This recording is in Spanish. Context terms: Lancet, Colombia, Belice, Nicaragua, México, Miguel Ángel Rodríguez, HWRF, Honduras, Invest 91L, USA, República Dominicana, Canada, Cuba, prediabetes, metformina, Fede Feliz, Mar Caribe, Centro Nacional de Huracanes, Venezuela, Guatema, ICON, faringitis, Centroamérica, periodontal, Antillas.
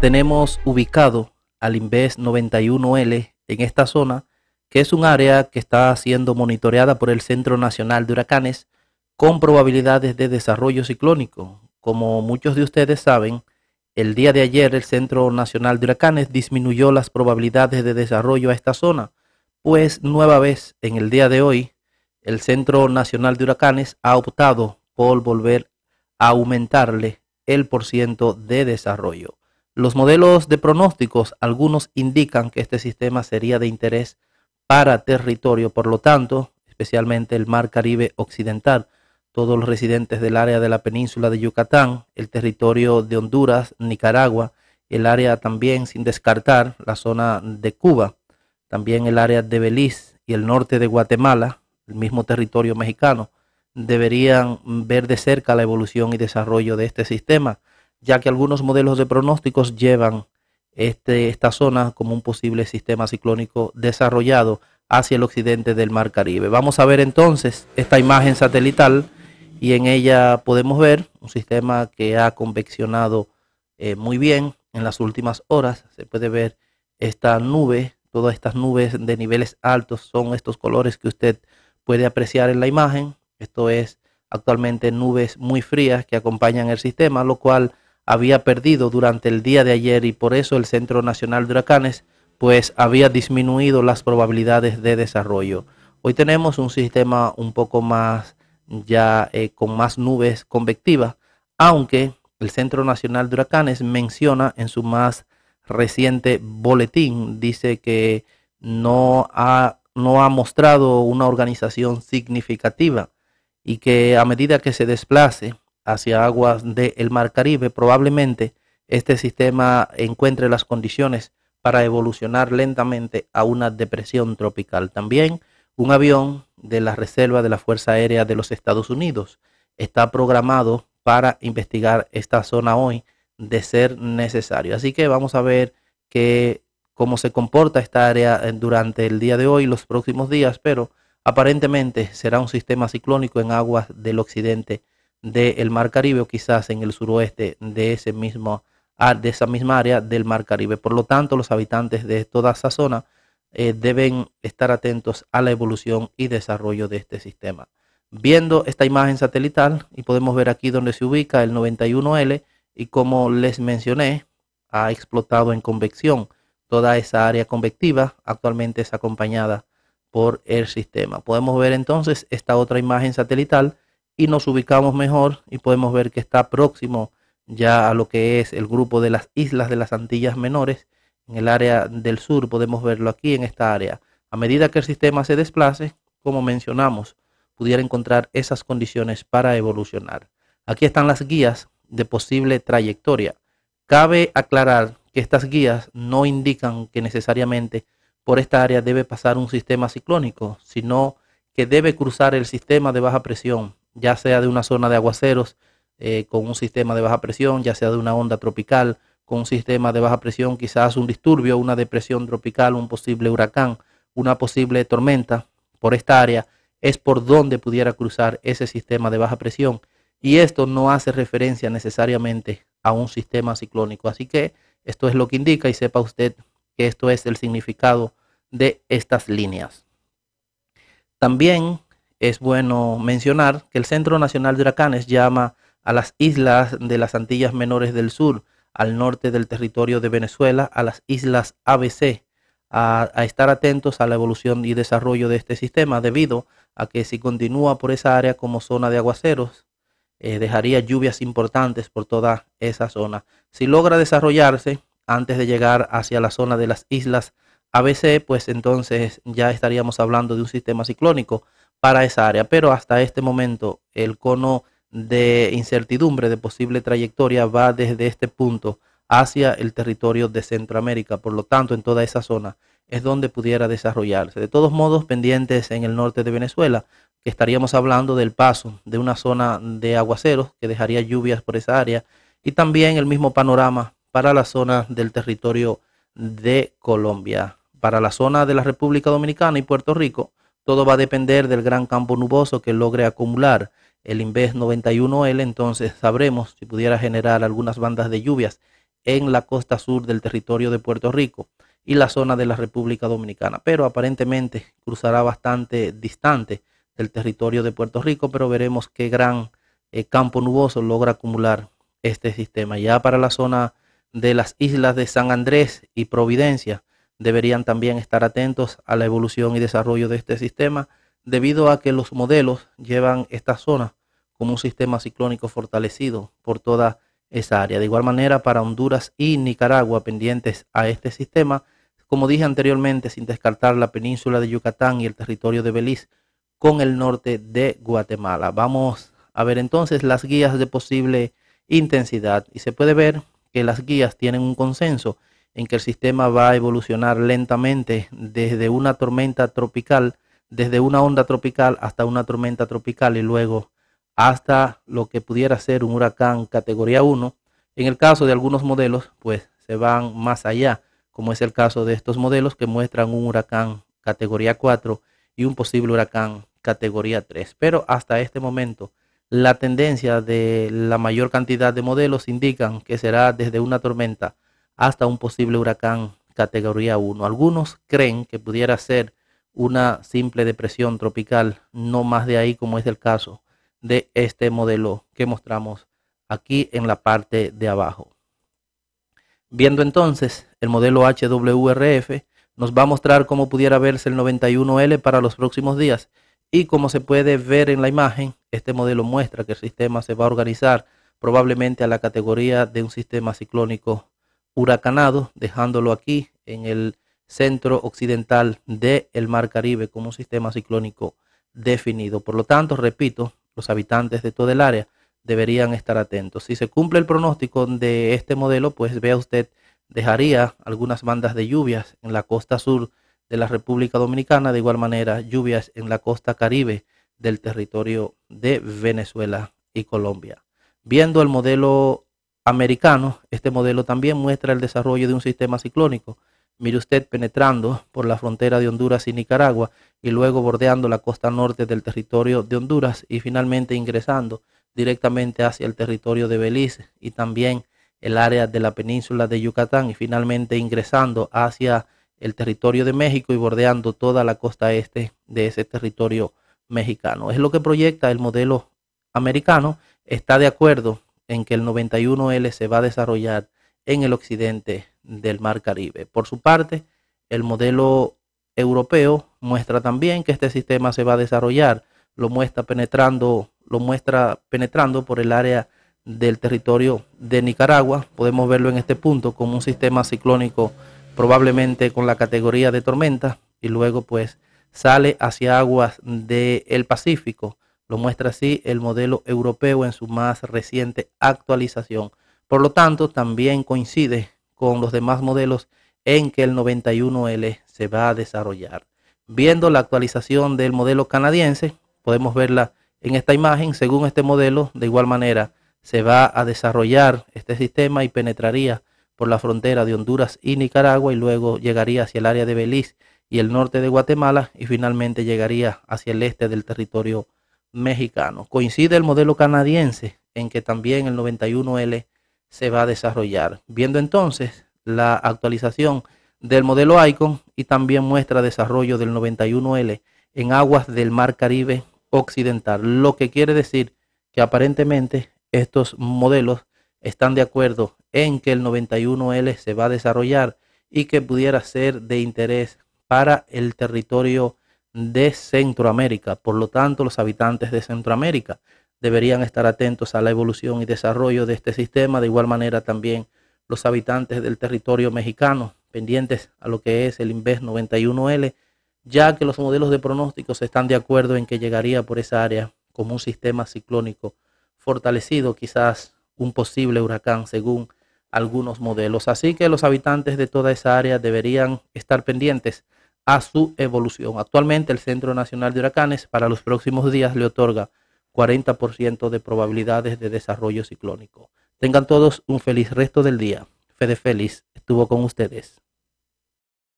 tenemos ubicado al Invest 91L en esta zona, que es un área que está siendo monitoreada por el Centro Nacional de Huracanes con probabilidades de desarrollo ciclónico. Como muchos de ustedes saben, el día de ayer el Centro Nacional de Huracanes disminuyó las probabilidades de desarrollo a esta zona, pues nueva vez en el día de hoy el Centro Nacional de Huracanes ha optado por volver a aumentarle el porciento de desarrollo. Los modelos de pronósticos, algunos indican que este sistema sería de interés para territorio, por lo tanto, especialmente el Mar Caribe Occidental, todos los residentes del área de la península de Yucatán, el territorio de Honduras, Nicaragua, el área también, sin descartar, la zona de Cuba, también el área de Belice y el norte de Guatemala, el mismo territorio mexicano, deberían ver de cerca la evolución y desarrollo de este sistema, ya que algunos modelos de pronósticos llevan esta zona como un posible sistema ciclónico desarrollado hacia el occidente del Mar Caribe. Vamos a ver entonces esta imagen satelital y en ella podemos ver un sistema que ha conveccionado muy bien en las últimas horas. Se puede ver esta nube, todas estas nubes de niveles altos son estos colores que usted puede apreciar en la imagen. Esto es actualmente nubes muy frías que acompañan el sistema, lo cual había perdido durante el día de ayer y por eso el Centro Nacional de Huracanes pues había disminuido las probabilidades de desarrollo. Hoy tenemos un sistema un poco más ya con más nubes convectivas, aunque el Centro Nacional de Huracanes menciona en su más reciente boletín, dice que no ha mostrado una organización significativa y que a medida que se desplace hacia aguas del Mar Caribe, probablemente este sistema encuentre las condiciones para evolucionar lentamente a una depresión tropical. También un avión de la Reserva de la Fuerza Aérea de los Estados Unidos está programado para investigar esta zona hoy de ser necesario. Así que vamos a ver cómo se comporta esta área durante el día de hoy y los próximos días, pero aparentemente será un sistema ciclónico en aguas del occidente del Mar Caribe o quizás en el suroeste de esa misma área del Mar Caribe. Por lo tanto, los habitantes de toda esa zona deben estar atentos a la evolución y desarrollo de este sistema. Viendo esta imagen satelital, y podemos ver aquí donde se ubica el 91L y como les mencioné, ha explotado en convección. Toda esa área convectiva actualmente es acompañada por el sistema. Podemos ver entonces esta otra imagen satelital y nos ubicamos mejor y podemos ver que está próximo ya a lo que es el grupo de las islas de las Antillas Menores en el área del sur. Podemos verlo aquí en esta área. A medida que el sistema se desplace, como mencionamos, pudiera encontrar esas condiciones para evolucionar. Aquí están las guías de posible trayectoria. Cabe aclarar que estas guías no indican que necesariamente por esta área debe pasar un sistema ciclónico, sino que debe cruzar el sistema de baja presión, ya sea de una zona de aguaceros con un sistema de baja presión, ya sea de una onda tropical con un sistema de baja presión, quizás un disturbio, una depresión tropical, un posible huracán, una posible tormenta. Por esta área es por donde pudiera cruzar ese sistema de baja presión y esto no hace referencia necesariamente a un sistema ciclónico. Así que esto es lo que indica y sepa usted que esto es el significado de estas líneas. También es bueno mencionar que el Centro Nacional de Huracanes llama a las islas de las Antillas Menores del Sur, al norte del territorio de Venezuela, a las islas ABC, a estar atentos a la evolución y desarrollo de este sistema, debido a que si continúa por esa área como zona de aguaceros, dejaría lluvias importantes por toda esa zona. Si logra desarrollarse antes de llegar hacia la zona de las islas ABC, pues entonces ya estaríamos hablando de un sistema ciclónico para esa área, pero hasta este momento el cono de incertidumbre de posible trayectoria va desde este punto hacia el territorio de Centroamérica, por lo tanto en toda esa zona es donde pudiera desarrollarse. De todos modos, pendientes en el norte de Venezuela, que estaríamos hablando del paso de una zona de aguaceros que dejaría lluvias por esa área y también el mismo panorama para la zona del territorio de Colombia, para la zona de la República Dominicana y Puerto Rico. Todo va a depender del gran campo nuboso que logre acumular el Invest 91L, entonces sabremos si pudiera generar algunas bandas de lluvias en la costa sur del territorio de Puerto Rico y la zona de la República Dominicana, pero aparentemente cruzará bastante distante del territorio de Puerto Rico, pero veremos qué gran campo nuboso logra acumular este sistema. Ya para la zona de las islas de San Andrés y Providencia deberían también estar atentos a la evolución y desarrollo de este sistema, debido a que los modelos llevan esta zona como un sistema ciclónico fortalecido por toda esa área. De igual manera, para Honduras y Nicaragua, pendientes a este sistema, como dije anteriormente, sin descartar la península de Yucatán y el territorio de Belice con el norte de Guatemala. Vamos a ver entonces las guías de posible intensidad, y se puede ver que las guías tienen un consenso en que el sistema va a evolucionar lentamente desde una tormenta tropical, desde una onda tropical hasta una tormenta tropical y luego hasta lo que pudiera ser un huracán categoría 1. En el caso de algunos modelos, pues se van más allá, como es el caso de estos modelos que muestran un huracán categoría 4 y un posible huracán categoría 3. Pero hasta este momento, la tendencia de la mayor cantidad de modelos indican que será desde una tormenta hasta un posible huracán categoría 1. Algunos creen que pudiera ser una simple depresión tropical, no más de ahí, como es el caso de este modelo que mostramos aquí en la parte de abajo. Viendo entonces el modelo HWRF, nos va a mostrar cómo pudiera verse el 91L para los próximos días, y como se puede ver en la imagen, este modelo muestra que el sistema se va a organizar probablemente a la categoría de un sistema ciclónico huracanado, dejándolo aquí en el centro occidental del Mar Caribe como un sistema ciclónico definido. Por lo tanto, repito, los habitantes de todo el área deberían estar atentos. Si se cumple el pronóstico de este modelo, pues vea usted, dejaría algunas bandas de lluvias en la costa sur de la República Dominicana, de igual manera lluvias en la costa caribe del territorio de Venezuela y Colombia. Viendo el modelo americano, este modelo también muestra el desarrollo de un sistema ciclónico. Mire usted, penetrando por la frontera de Honduras y Nicaragua y luego bordeando la costa norte del territorio de Honduras y finalmente ingresando directamente hacia el territorio de Belice y también el área de la península de Yucatán y finalmente ingresando hacia el territorio de México y bordeando toda la costa este de ese territorio mexicano. Es lo que proyecta el modelo americano. Está de acuerdo en que el 91L se va a desarrollar en el occidente del Mar Caribe. Por su parte, el modelo europeo muestra también que este sistema se va a desarrollar, lo muestra penetrando por el área del territorio de Nicaragua. Podemos verlo en este punto como un sistema ciclónico probablemente con la categoría de tormenta y luego pues sale hacia aguas del Pacífico. Lo muestra así el modelo europeo en su más reciente actualización. Por lo tanto, también coincide con los demás modelos en que el 91L se va a desarrollar. Viendo la actualización del modelo canadiense, podemos verla en esta imagen. Según este modelo, de igual manera se va a desarrollar este sistema y penetraría por la frontera de Honduras y Nicaragua y luego llegaría hacia el área de Belice y el norte de Guatemala y finalmente llegaría hacia el este del territorio mexicano. Coincide el modelo canadiense en que también el 91L se va a desarrollar. Viendo entonces la actualización del modelo ICON y también muestra desarrollo del 91L en aguas del Mar Caribe Occidental, lo que quiere decir que aparentemente estos modelos están de acuerdo en que el 91L se va a desarrollar y que pudiera ser de interés para el territorio de Centroamérica. Por lo tanto, los habitantes de Centroamérica deberían estar atentos a la evolución y desarrollo de este sistema. De igual manera también los habitantes del territorio mexicano, pendientes a lo que es el Invest 91L, ya que los modelos de pronósticos están de acuerdo en que llegaría por esa área como un sistema ciclónico fortalecido, quizás un posible huracán según algunos modelos. Así que los habitantes de toda esa área deberían estar pendientes a su evolución. Actualmente el Centro Nacional de Huracanes para los próximos días le otorga 40% de probabilidades de desarrollo ciclónico. Tengan todos un feliz resto del día. Fede Feliz estuvo con ustedes.